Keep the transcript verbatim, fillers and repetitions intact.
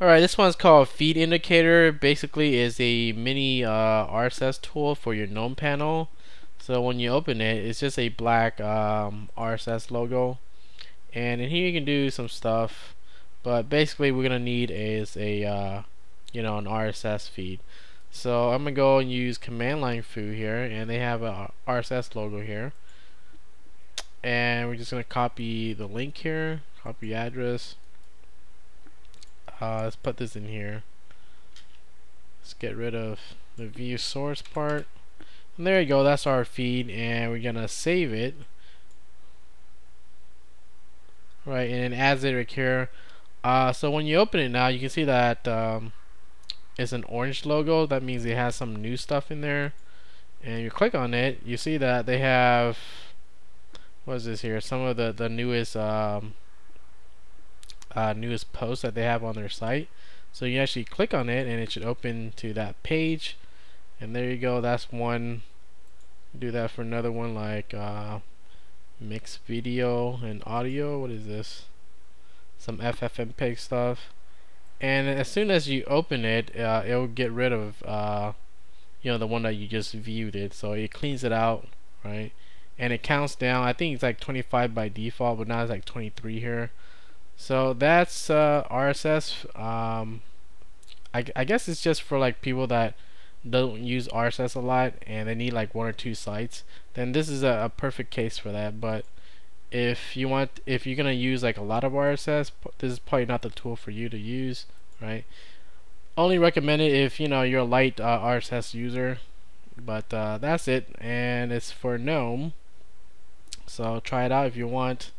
Alright, this one's called Feed Indicator. Basically is a mini uh, R S S tool for your GNOME panel. So when you open it, it's just a black um, R S S logo, and in here you can do some stuff, but basically we're gonna need is a uh, you know, an R S S feed. So I'm gonna go and use command line foo here, and they have a R S S logo here, and we're just gonna copy the link here, copy address. Uh, let's put this in here. Let's get rid of the view source part. And there you go, that's our feed, and we're gonna save it. Right, and it adds it right here. Uh, so when you open it now, you can see that um, it's an orange logo. That means it has some new stuff in there. And you click on it, you see that they have, what is this here? Some of the the newest um, uh, newest posts that they have on their site. So you actually click on it, and it should open to that page. And there you go. That's one. Do that for another one, like uh, mixed video and audio. What is this? Some F F M peg stuff. And as soon as you open it, uh, it will get rid of uh, you know, the one that you just viewed it. So it cleans it out, right? And it counts down. I think it's like twenty-five by default, but now it's like twenty-three here. So that's uh, R S S. Um, I, I guess it's just for like people that don't use R S S a lot and they need like one or two sites, then this is a, a perfect case for that. But if you want, if you're gonna use like a lot of R S S, this is probably not the tool for you to use, right? Only recommend it if you know you're a light uh, R S S user. But uh, that's it, and it's for GNOME, so try it out if you want.